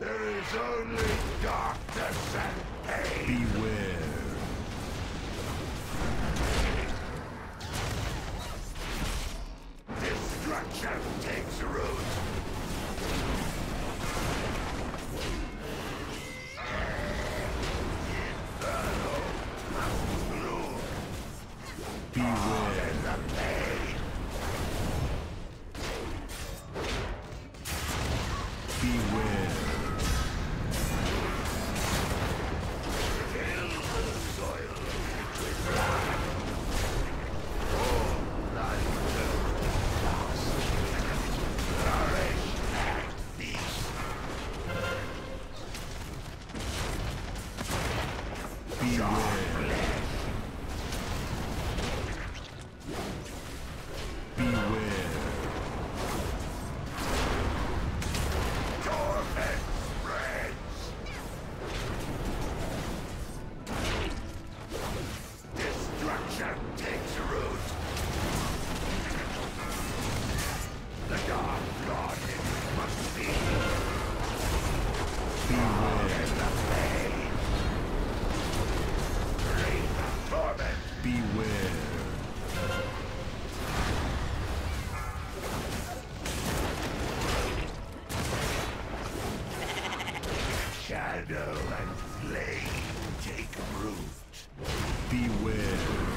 There is only darkness and pain. Beware. Destruction takes root. Inferno must bloom. Beware in the pain. Beware. Fill the soil with blood. All life will lost. Flourish and feast. Beware. Shadow and flame take root. Beware. Beware.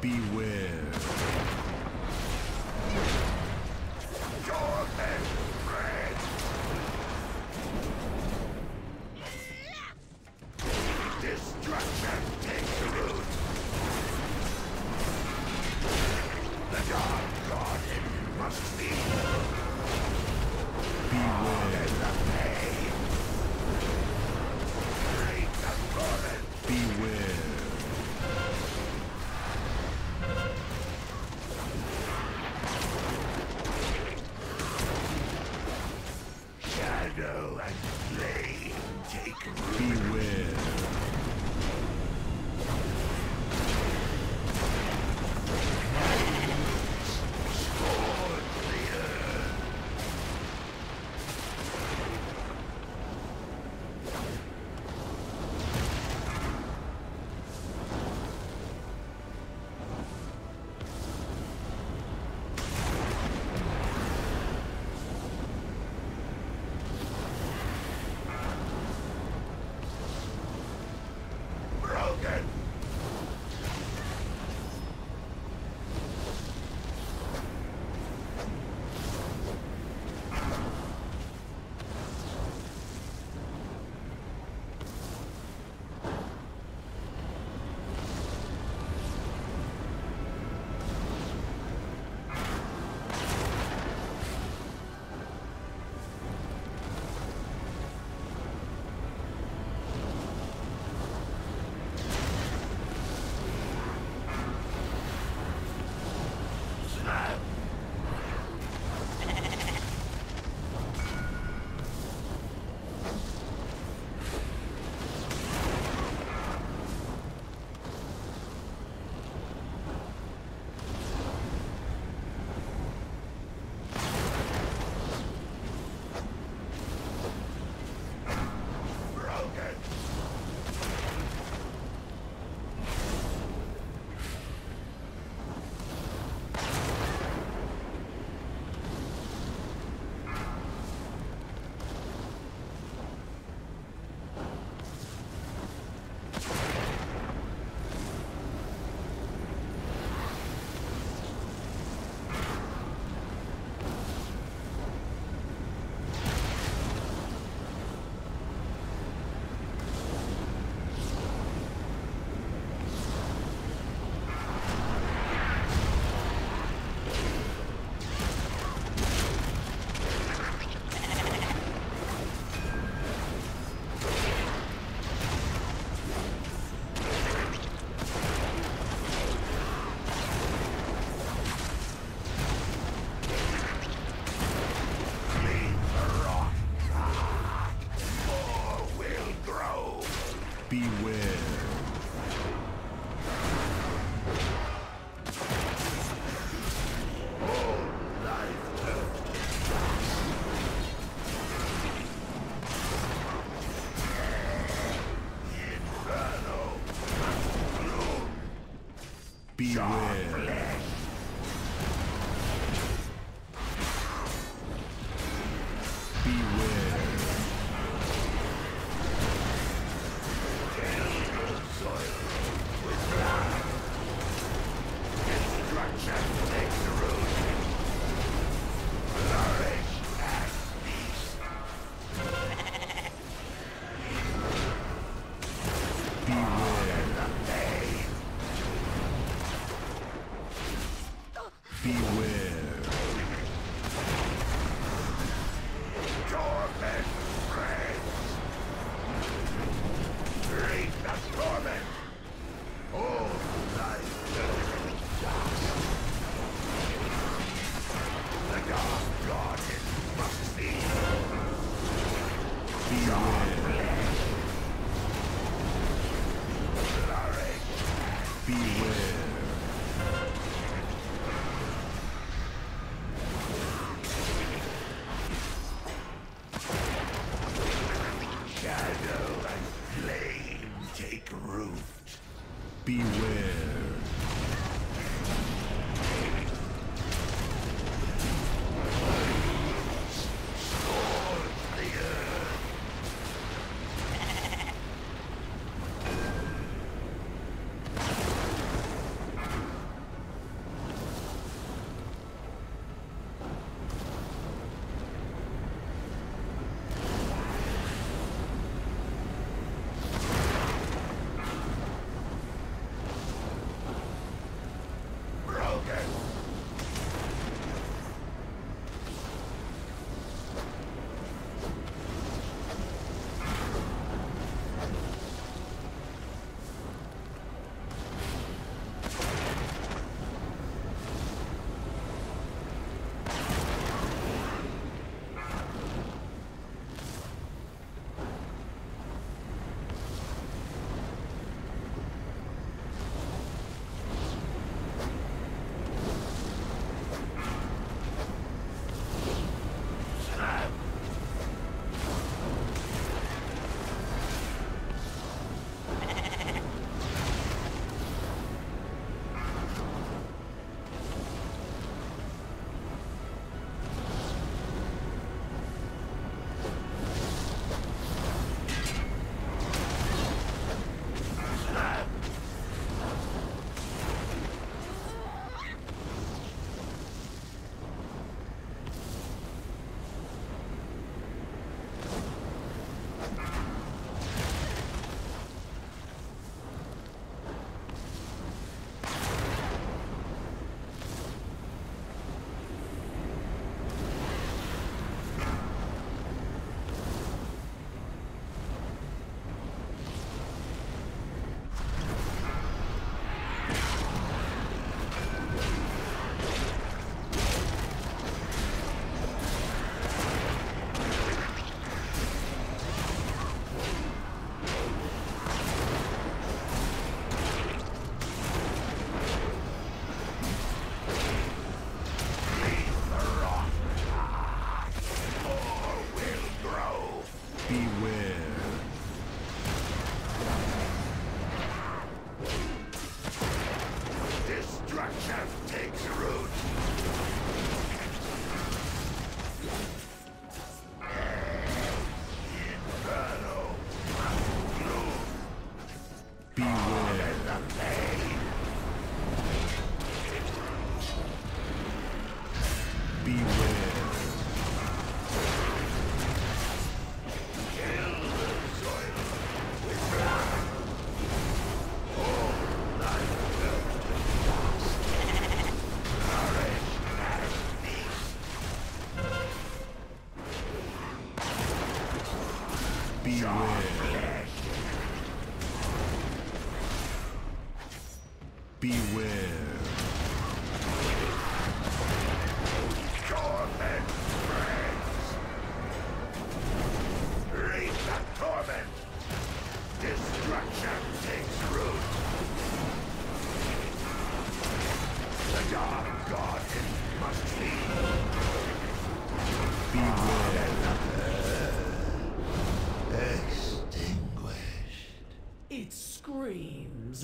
Beware.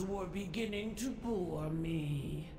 were beginning to bore me.